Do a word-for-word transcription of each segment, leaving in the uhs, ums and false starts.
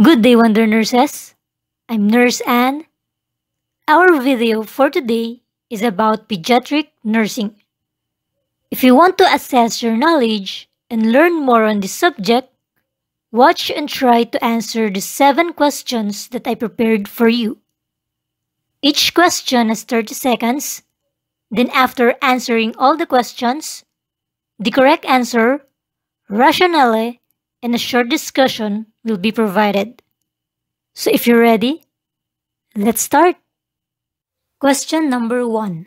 Good day, Wonder Nurses! I'm Nurse Anne. Our video for today is about pediatric nursing. If you want to assess your knowledge and learn more on this subject, watch and try to answer the seven questions that I prepared for you. Each question has thirty seconds, then after answering all the questions, the correct answer, rationale, and a short discussion will be provided. So if you're ready, let's start. Question number one.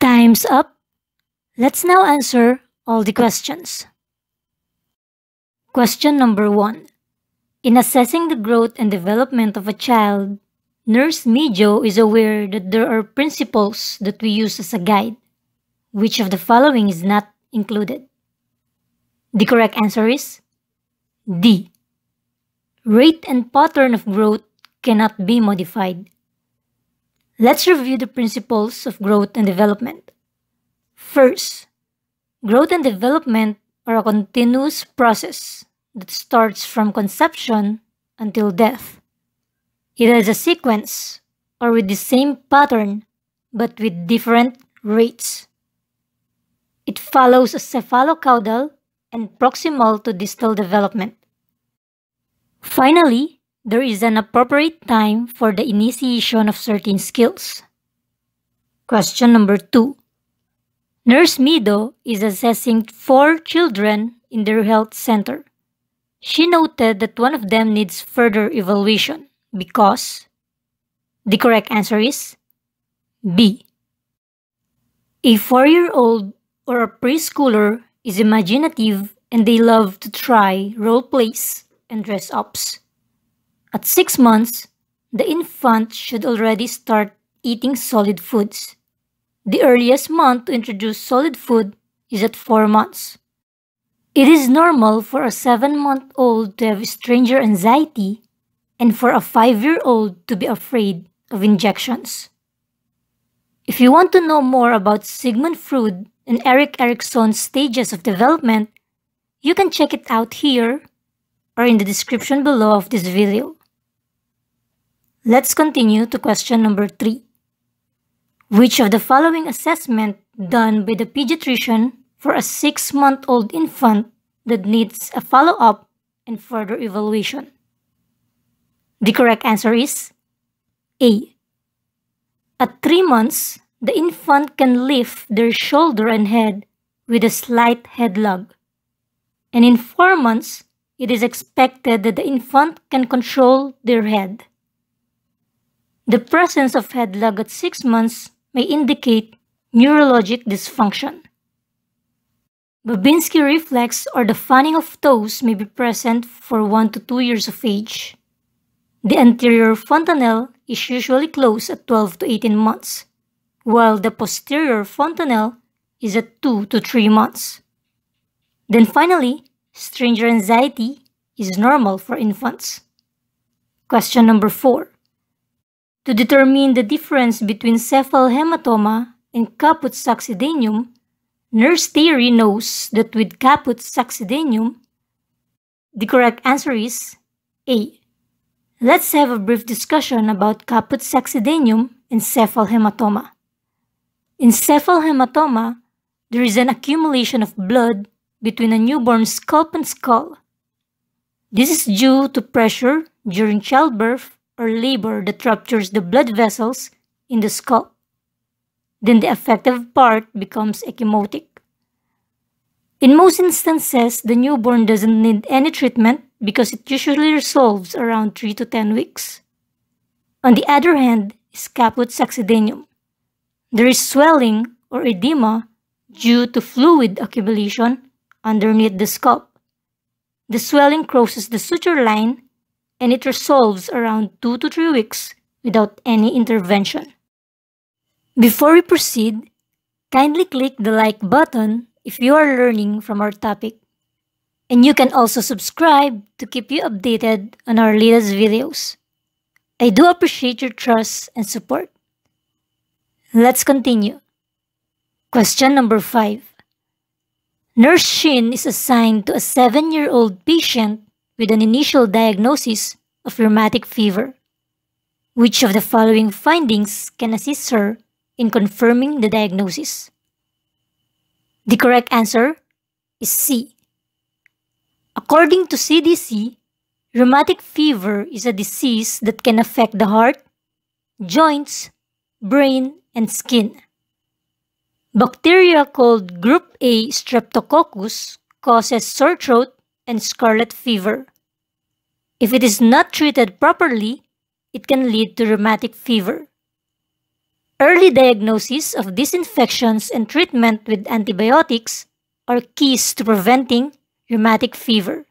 Time's up. Let's now answer all the questions. Question number one. In assessing the growth and development of a child, Nurse Mijo is aware that there are principles that we use as a guide. Which of the following is not included? The correct answer is D. Rate and pattern of growth cannot be modified. Let's review the principles of growth and development. First, growth and development are a continuous process that starts from conception until death. It has a sequence or with the same pattern but with different rates. It follows a cephalocaudal and proximal to distal development. Finally, there is an appropriate time for the initiation of certain skills. Question number two. Nurse Mido is assessing four children in their health center. She noted that one of them needs further evaluation because the correct answer is B. A four-year-old or a preschooler is imaginative and they love to try role plays and dress-ups. At six months, the infant should already start eating solid foods. The earliest month to introduce solid food is at four months. It is normal for a seven-month-old to have stranger anxiety and for a five-year-old to be afraid of injections. If you want to know more about Sigmund Freud and Erik Erikson's stages of development, you can check it out here or in the description below of this video. Let's continue to question number three. Which of the following assessment done by the pediatrician for a six-month-old infant that needs a follow-up and further evaluation? The correct answer is A. At three months, the infant can lift their shoulder and head with a slight head lug. And in four months, it is expected that the infant can control their head. The presence of head lug at six months may indicate neurologic dysfunction. Babinski reflex or the fanning of toes may be present for one to two years of age. The anterior fontanelle is usually closed at twelve to eighteen months, while the posterior fontanelle is at two to three months. Then finally, stranger anxiety is normal for infants. Question number four. To determine the difference between cephalhematoma and caput succedaneum, Nurse Terry knows that with caput succedaneum, the correct answer is A. Let's have a brief discussion about caput succedaneum and cephalhematoma. In cephalhematoma, there is an accumulation of blood between a newborn's scalp and skull. This is due to pressure during childbirth or labor that ruptures the blood vessels in the scalp. Then the affected part becomes ecchymotic. In most instances, the newborn doesn't need any treatment because it usually resolves around three to ten weeks. On the other hand is caput succedaneum. There is swelling or edema due to fluid accumulation underneath the scalp. The swelling crosses the suture line and it resolves around two to three weeks without any intervention. Before we proceed, kindly click the like button if you are learning from our topic. And you can also subscribe to keep you updated on our latest videos. I do appreciate your trust and support. Let's continue. Question number five. Nurse Shin is assigned to a seven-year-old patient with an initial diagnosis of rheumatic fever. Which of the following findings can assist her in confirming the diagnosis? The correct answer is C. According to C D C, rheumatic fever is a disease that can affect the heart, joints, brain, and skin. Bacteria called Group A Streptococcus causes sore throat and scarlet fever. If it is not treated properly, it can lead to rheumatic fever. Early diagnosis of these infections and treatment with antibiotics are keys to preventing rheumatic fever.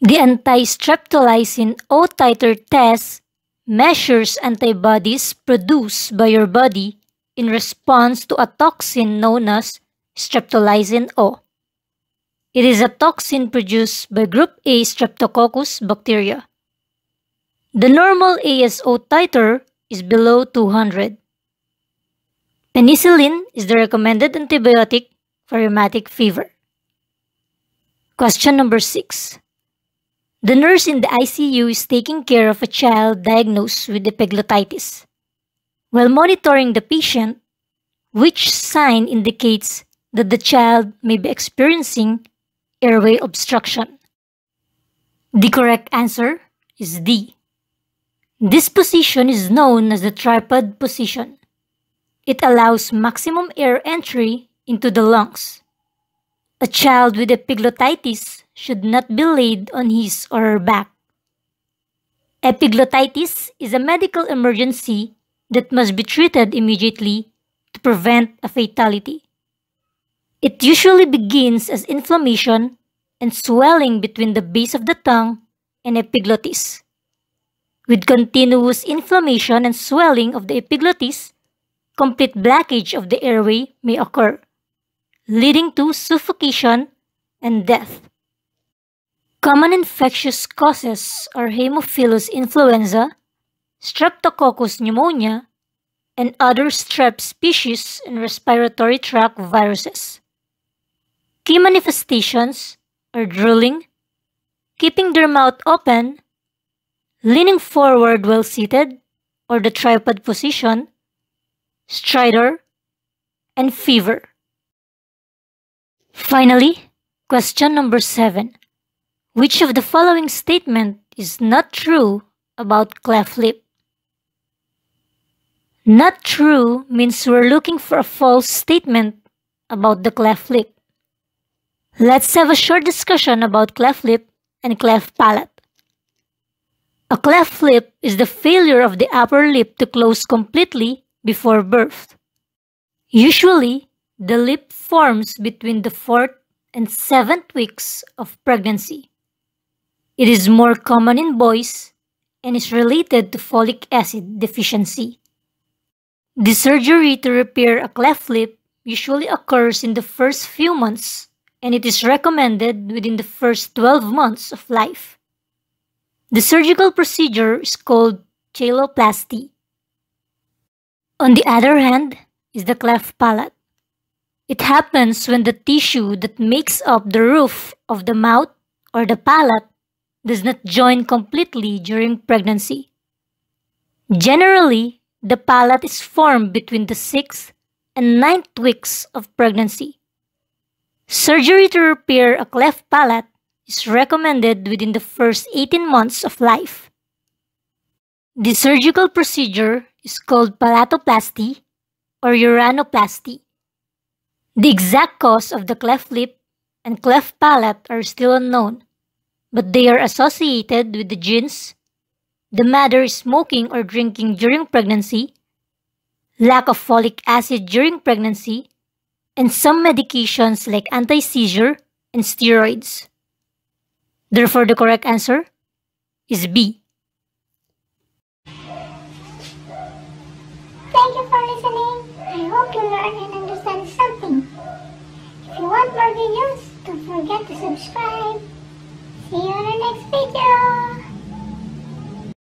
The anti-streptolysin O titer test measures antibodies produced by your body in response to a toxin known as streptolysin O. It is a toxin produced by Group A Streptococcus bacteria. The normal A S O titer is below two hundred. Penicillin is the recommended antibiotic for rheumatic fever. Question number six. The nurse in the I C U is taking care of a child diagnosed with epiglottitis. While monitoring the patient, which sign indicates that the child may be experiencing airway obstruction? The correct answer is D. This position is known as the tripod position. It allows maximum air entry into the lungs. A child with epiglottitis should not be laid on his or her back. Epiglottitis is a medical emergency that must be treated immediately to prevent a fatality. It usually begins as inflammation and swelling between the base of the tongue and epiglottis. With continuous inflammation and swelling of the epiglottis, complete blockage of the airway may occur, leading to suffocation and death. Common infectious causes are Haemophilus influenza, Streptococcus pneumonia, and other strep species and respiratory tract viruses. Key manifestations are drooling, keeping their mouth open, leaning forward while seated or the tripod position, stridor, and fever. Finally, question number seven. Which of the following statement is not true about cleft lip? Not true means we're looking for a false statement about the cleft lip. Let's have a short discussion about cleft lip and cleft palate. A cleft lip is the failure of the upper lip to close completely before birth. Usually, the lip forms between the fourth and seventh weeks of pregnancy. It is more common in boys and is related to folic acid deficiency. The surgery to repair a cleft lip usually occurs in the first few months, and it is recommended within the first twelve months of life. The surgical procedure is called cheiloplasty. On the other hand is the cleft palate. It happens when the tissue that makes up the roof of the mouth or the palate does not join completely during pregnancy. Generally, the palate is formed between the sixth and ninth weeks of pregnancy. Surgery to repair a cleft palate is recommended within the first eighteen months of life. The surgical procedure is called palatoplasty or uranoplasty. The exact cause of the cleft lip and cleft palate are still unknown, but they are associated with the genes, the matter is smoking or drinking during pregnancy, lack of folic acid during pregnancy, and some medications like anti-seizure and steroids. Therefore, the correct answer is B. Thank you for listening. I hope you learned and understand something. If you want more videos, don't forget to subscribe. See you in the next video.